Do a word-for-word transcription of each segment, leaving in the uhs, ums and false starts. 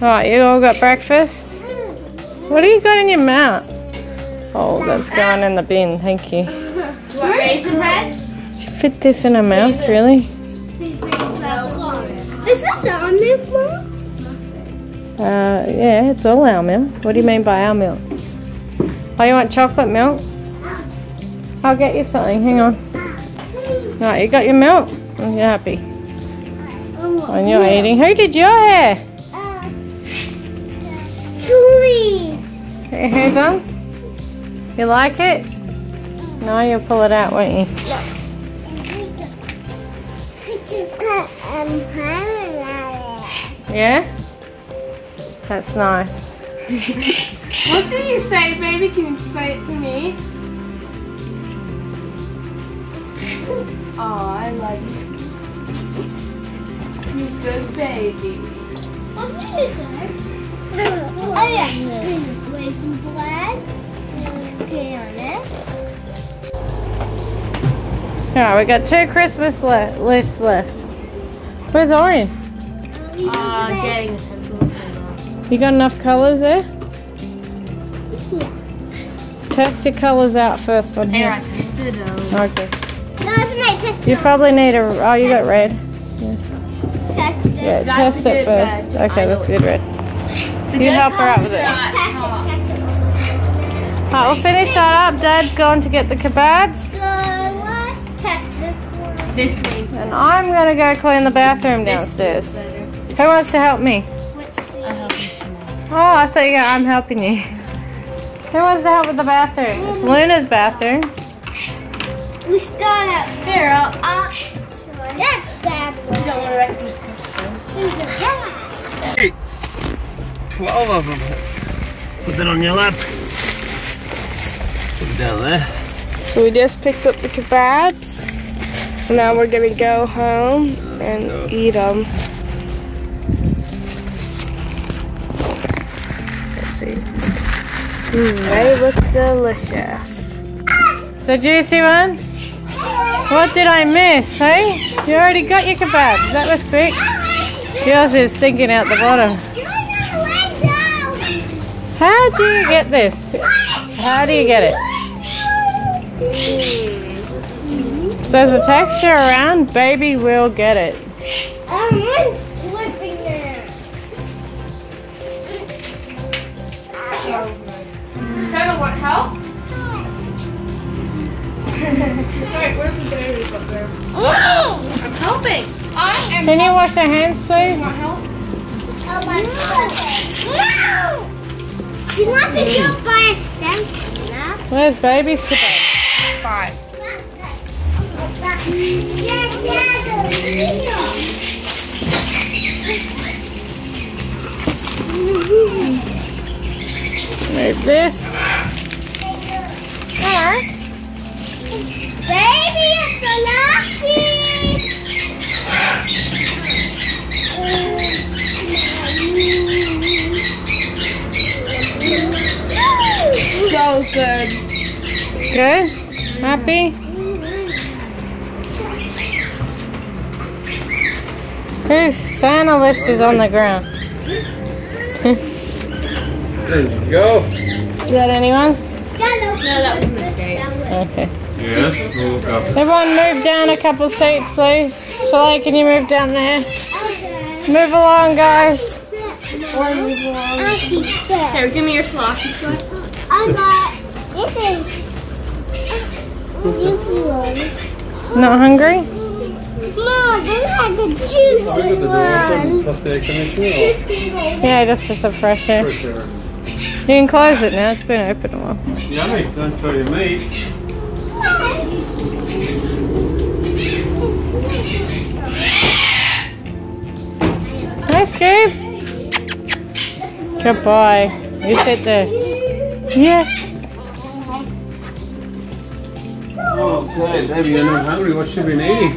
Alright, you all got breakfast? What do you got in your mouth? Oh, that's going in the bin, thank you. Do you want raisin bread? She fit this in her mouth, really? Is this our milk, Mum? Uh, yeah, it's all our milk. What do you mean by our milk? Oh, you want chocolate milk? I'll get you something, hang on. Alright, you got your milk? And you're happy. And you're yeah. eating. Who did your hair? Uh, please. Put your hair down? You like it? No, you'll pull it out, won't you? No. Yeah? That's nice. What did you say, baby? Can you say it to me? Oh, I love you. You're a good baby. What did you say? Oh yeah. Raisin bread. Okay, on it. Alright, we got two Christmas le lists left. Where's Orion? Uh, getting the pencils. You got enough colours there? Yeah. Test your colours out first on here. Yeah, I tested them. Okay. No, it's not. You probably need a... Oh, you got red. Yes. Test it. Yeah, test it first. Okay, that's good red. You help her up with it. Alright, we'll finish that up. Dad's gone to get the kebabs. This means and I'm gonna go clean the bathroom downstairs. Who wants to help me? Oh, I thought you. I'm helping you. Who wants to help with the bathroom? It's Luna's bathroom. We start out here. Up. That's bad. We don't want to wreck these things. Hey, twelve of them. Let's put that on your lap. Put them down there. So we just picked up the kebabs. Now we're gonna go home and no. eat them. Let's see. Mm, they look delicious. So juicy one. What did I miss? Hey, you already got your kebabs. That was quick. Yours is sinking out the bottom. How do you get this? How do you get it? Mm. There's a texture around, baby will get it. Um, I'm slipping there. Kinda want help? Sorry, where's the baby up there? Oh! I'm helping! I am Can you wash your hands, please? You want help? Oh my god. No! She wants to go by herself, Nana. Where's baby's kebab? Five. Like this. There. Baby, it's so lucky. So good. Good? Happy? Whose Santa list is on the ground? There you go. Is that anyone's? No, that was a mistake. Okay. Yes, we'll look up. Everyone move down a couple seats, please. Shalay, can you move down there? Okay. Move along, guys. Or move along. Here, give me your sloppy shot. I got this. Not hungry? Mom, this had the juicy one. Yeah, just for some fresh air. You can close it now, it's been open a while. Yummy, don't throw your meat. Hi, Scoop. Good boy. You sit there. Yes. Oh, great. Baby, you're not hungry. What should we be eating?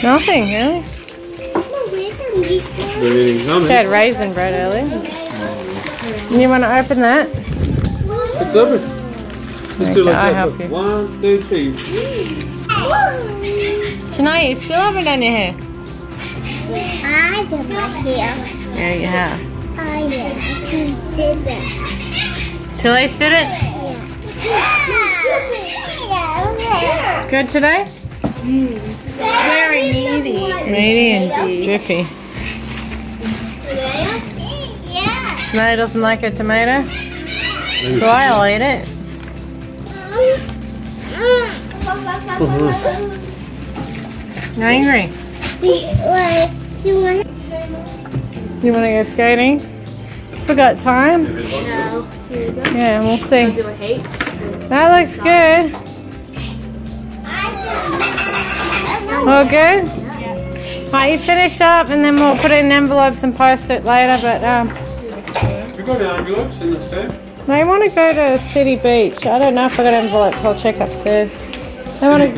Nothing, really. She had raisin bread earlier. You want to open that? It's open. Let's okay, do like I'll that. Help you. One, two, three. Shania, you still haven't done your hair? I did my hair. Yeah, you have. didn't. She didn't. Chelace did it? Yeah. Good today? Mm. Very needy. Needy and drippy. Yeah. Tomato doesn't like her tomato, so I'll eat it. Mm-hmm. Angry. You want to go skating? Forgot time? No. Here we go. Yeah, we'll see. I'll do a H. That looks good. All good? Yeah. Right, you finish up and then we'll put it in envelopes and post it later. But um, we got the envelopes in the stamp. They want to go to City Beach. I don't know if I got envelopes. I'll check upstairs. They want to.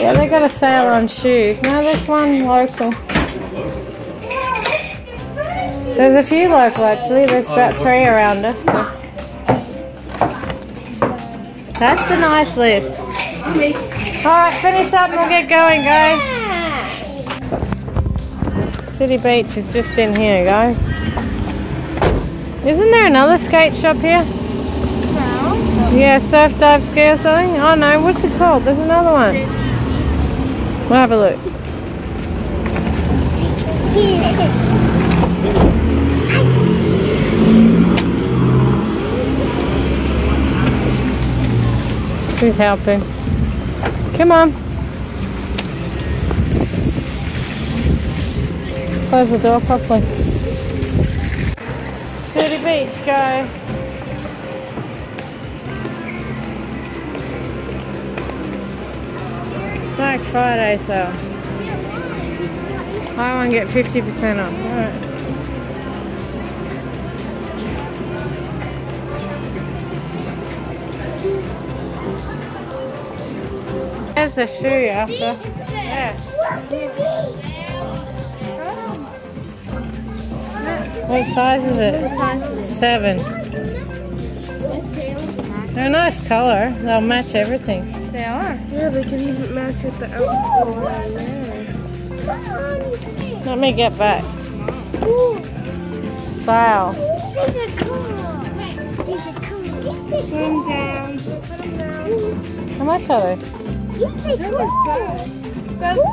Yeah, they got a sale on shoes. No, there's one local. There's a few local actually, there's about three around us. So. That's a nice lift. Alright, finish up and we'll get going, guys. City Beach is just in here, guys. Isn't there another skate shop here? No. Yeah, surf, dive, ski or something? Oh no, what's it called? There's another one. We'll have a look. Who's helping? Come on. Close the door properly. City Beach, guys. Black Friday sale. I want to get fifty percent off. All right. There's the shoe after. Yeah. What size is it? Seven. They're a nice colour. They'll match everything. They are. Yeah, they can even match with the outfit. Let me get back. Sale. These are cool. These are cool. Put them down. Put them down. How much are they? These are cool. seven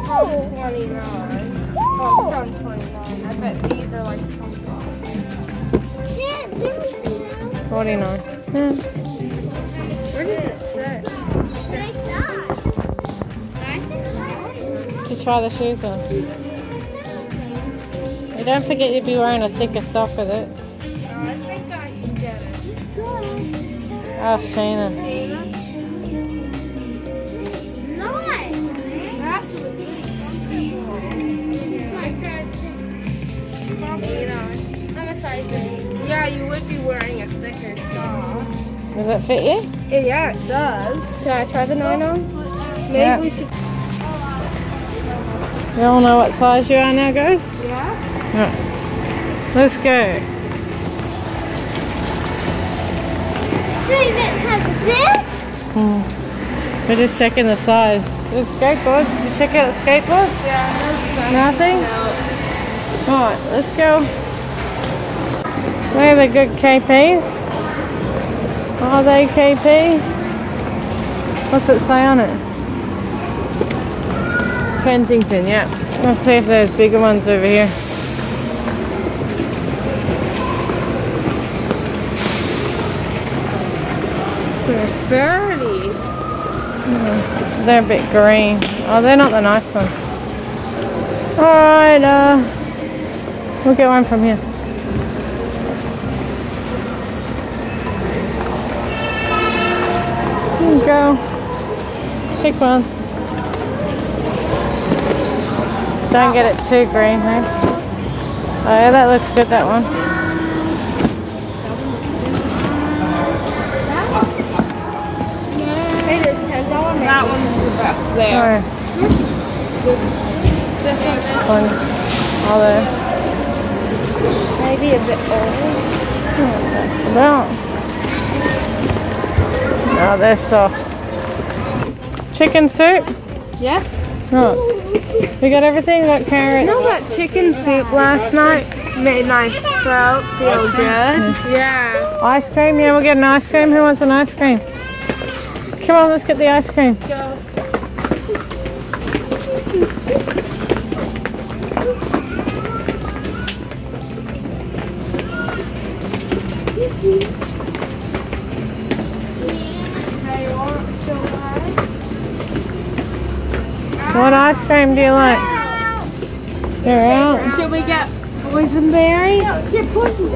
twenty-nine. Oh, seven twenty-nine. I bet these are like twenty-five. Yeah, forty-nine. Yeah. Where did it sit? Like that. To try the shoes on. And don't forget you'd be wearing a thicker sock with it. Oh, I think I can get it. Oh, Sheena. Yeah, you would be wearing a thicker sock. Does it fit you? Yeah, yeah, it does. Can I try the nine on? Maybe yeah. We should. You all know what size you are now, guys? Yeah. All right. Let's go. Wait, it has this? Hmm. We're just checking the size. The skateboards. Did you check out the skateboards? Yeah, no nothing. No. All right, let's go. Where are the good K Ps? Are they K P? What's it say on it? Kensington, yeah. Let's see if there's bigger ones over here. They're dirty. Mm, they're a bit green. Oh, they're not the nice ones. Alright, uh, we'll get one from here. Go. Pick one. Don't get it too green, hey? Oh, yeah, that looks good, that one. That one is the best there. Oh, there. Maybe a bit older. Oh, that's about. Oh, they're soft. Chicken soup? Yes. Oh. We got everything? We got carrots. You know that chicken soup last night? made my throat feel good. Yeah. Ice cream? Yeah, we'll get an ice cream. Who wants an ice cream? Come on, let's get the ice cream. Go. What ice cream do you like? They're out. Should we get boysenberry?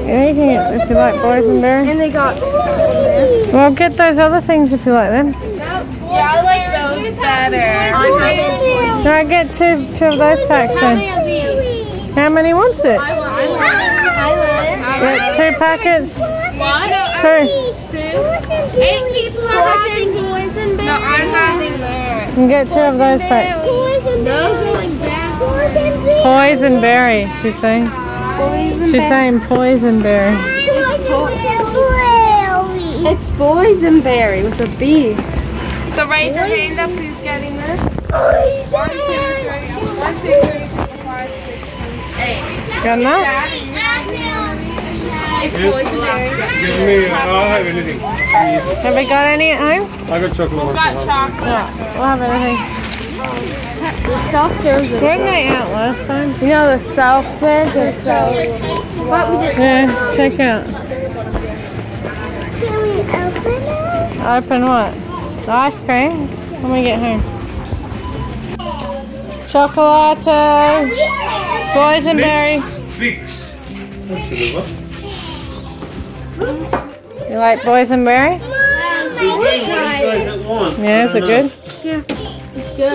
Anything if you like boysenberry. And they got. Well, get those other things if you like them. Yeah, I like those better. Can I get two two of those packs then? How many wants it? I want. Get two packets. Two. Two. Eight people are having boysenberry. No, I'm having that. You can get two of those packs. Boysenberry, she's saying. She's saying boysenberry. It's boysenberry with a B. So raise your hand up who's getting this. One, two, three, one, two, three, four, five, six, seven, eight. Got enough? It's boysenberry. Give me, I'll have anything. Have we got any at home? I got chocolate. We've got chocolate. Yeah, we'll have anything. The Weren't they out last time? You know the self serve or self? Yeah, check out. Can we open it? Open what? The ice cream? When we get home. Chocolate, boysenberry. You like boysenberry? Yeah, is it good? Yeah. Good. I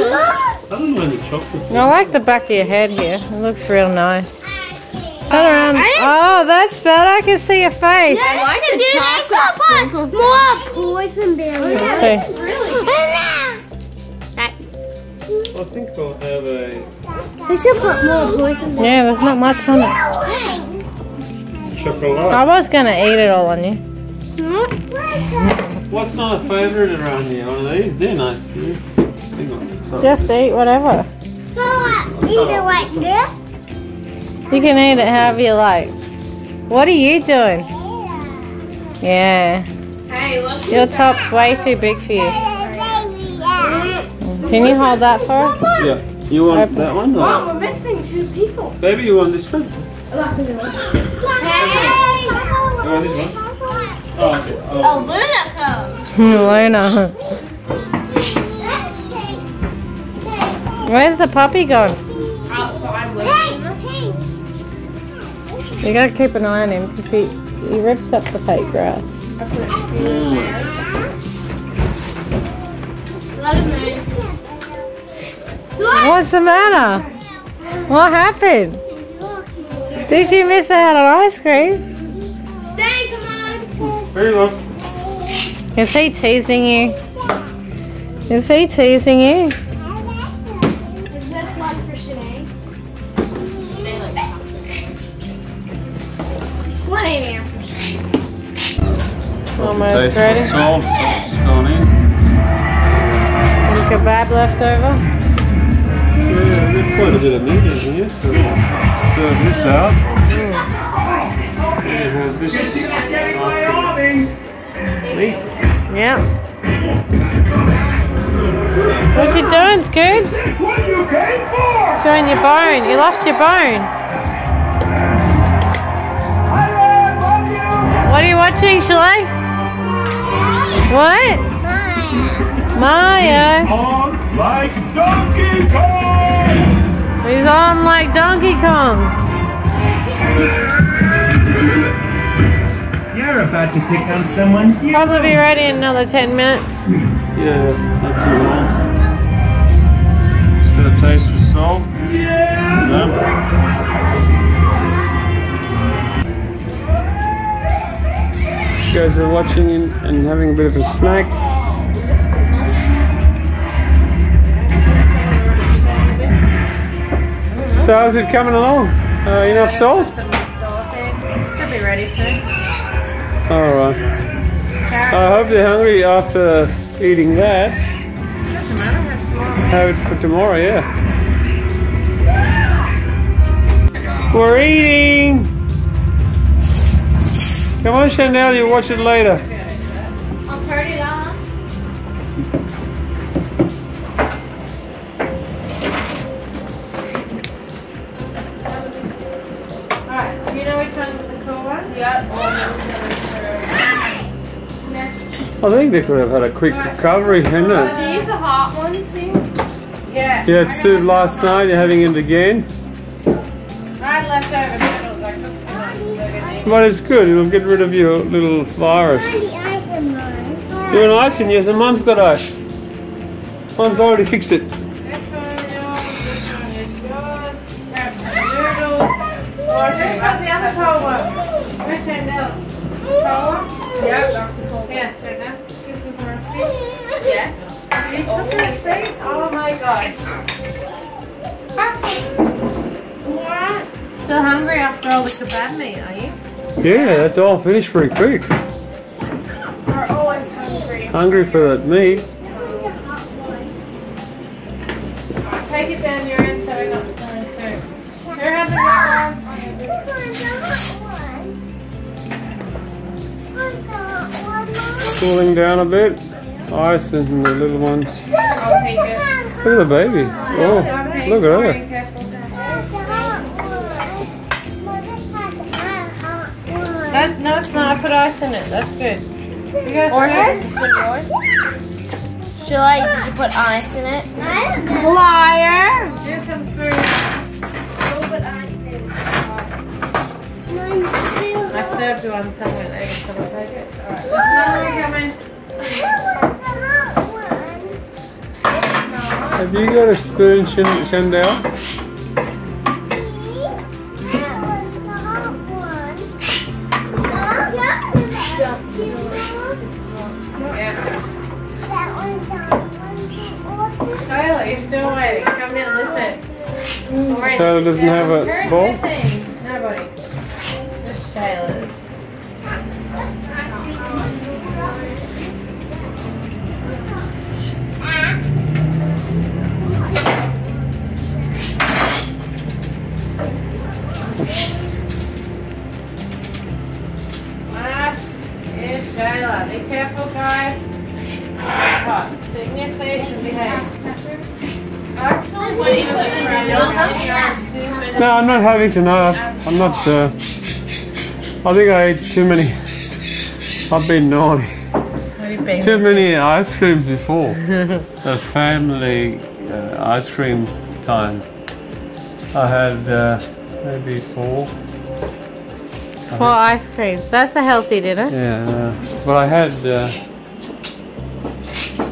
don't know any chocolates. I like the back of your head here. It looks real nice. Turn around. Oh, that's better. I can see your face. Yeah, I like the chocolate. More boysenberry. Let's see. I think they'll have a... They should put more boysenberry. Yeah, there's not much on it. Chocolate. I was going to eat it all on you. What's my favourite around here? One of these? They're nice too. Just eat whatever. So, uh, eat it like this. You can eat it however you like. What are you doing? Yeah. Hey, your top's way too big for you. Can you hold that for her? Yeah. You want Open. that one? Or? Mom, we're missing two people. Baby, you want this one? Hey! You want this one? Oh, okay. Oh, Luna comes. Luna. Where's the puppy going? Outside with him. You gotta keep an eye on him because he, he rips up the fake grass. Mm. What's the matter? What happened? Did you miss out on ice cream? Stay, come on. There you go. Is he teasing you? Is he teasing you? Almost ready. Salt, salt's gone in. Any kebab left over? Yeah, there's quite a bit of meat in here, so we'll serve this out. Mm. Yeah, we'll have this meat. Yeah. What you doing, Scoobs? Showing your bone. You lost your bone. What are you watching, Shalay? What? Maya. Maya. He's on like Donkey Kong. He's on like Donkey Kong. You're about to pick on someone. Probably be ready in another ten minutes. Yeah, not too long. Just got a taste of salt. Yeah. No. You guys are watching and having a bit of a snack. So how's it coming along? Uh, enough salt? Should be ready soon. Alright. I hope they're hungry after eating that. Have it for tomorrow, yeah. We're eating! Come on, Chandelle, you watch it later. I'll turn it on. Alright, you know which one's the cool one? Yep. I think they could have had a quick right. recovery, hadn't oh, it? Are these the hot ones, these? Yeah. Yeah, it's soup last night, you're having it again. I had leftover noodles, I cooked them. But it's good, it'll get rid of your little virus. You want ice in yours, and Mum's got ice. Mum's already fixed it. This one is yours, this one is yours. Grab some noodles. Oh, this one's the other cold one. Which one else? Cold one? Yep, that's the cold one. Yeah, sure enough. This is one seat. Yes. You took that seat? Oh my god. Still hungry after all the kebab meat, are you? Yeah, that's all finished pretty quick. We're always hungry. Hungry for that meat. Take it down your end so we're not spilling soup. Here, have the hot one. This one's the hot one. Cooling down a bit. Ice in the little ones. I'll take it. Look at the baby. Oh, look at her. That, no, it's not. I put ice in it. That's good. You guys or is this one yours? Shalay, did you put ice in it? I don't know. Liar! Here's some spoons. We'll put ice in it. I served you on someone and ate some of it. Alright, there's another coming. That was the hot one. Have you got a spoon, Chandelle? Charlotte, you're still waiting. Come here, listen. Orange. Charlotte doesn't yeah. have a bowl? Missing. Nobody. Just Charlotte's. Last is Charlotte. Be careful, guys. Hot. Signification behavior. No, I'm not having tonight. I'm not. Uh, I think I ate too many. I've been naughty. Been too many ice creams before. The family uh, ice cream time. I had uh, maybe four. Four ice creams. That's a healthy dinner. Yeah, uh, but I had. Uh,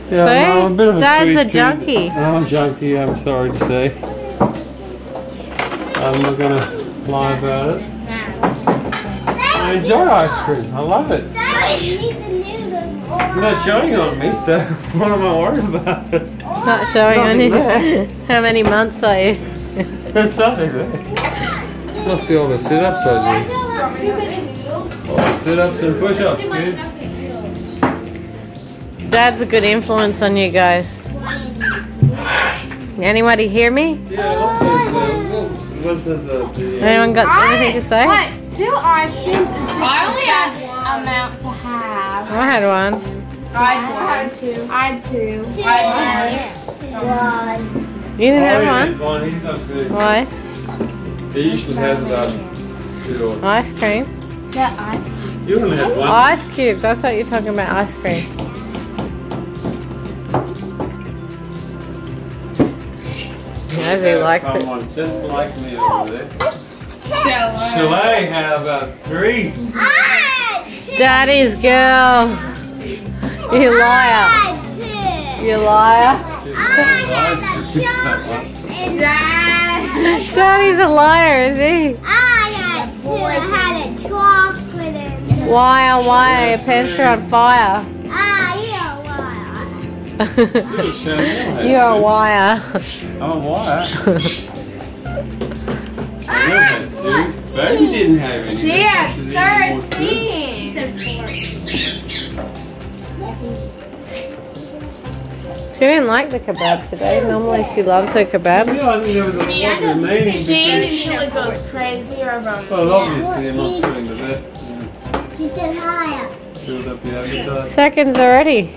Yeah, so, no, I'm a bit of a Dad's a junkie. I'm a junkie, I'm sorry to say. I'm not going to lie about it. I enjoy ice cream, I love it. It's not showing on me, so what am I worried about? It's not showing on you. How many months are you? It's not even. It must be all the sit-ups I do. All the sit-ups and push-ups, kids. Dad's a good influence on you guys. Anybody hear me? Anyone got anything to say? What? Two ice creams is I only had one amount to have. I had one. I had two. I had two. I had one. One. You didn't have one? He's not good. Why? He usually has about two. Ice cream? Yeah, ice cream. You only had one. Ice cubes. I thought you were talking about ice cream. As he likes someone it. Just like me over there. Shalay had about three. Daddy's girl. You liar. You liar. Daddy's a liar, is he? I had two. I had a chocolate in. Why, oh why, your pants are on fire. You're a wire. I'm a wire. Baby didn't have any. She had thirteen. She didn't like the kebab today. Normally she loves her kebab. Yeah, I think there was a lot of remaining. She usually goes crazy over. Well, obviously, I'm not feeling the best. She said Seconds already.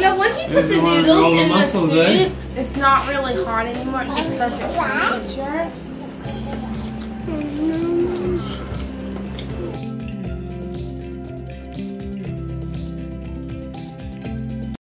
Yeah, once you put the noodles in the soup, it's not really hot anymore. It's just perfect for the picture.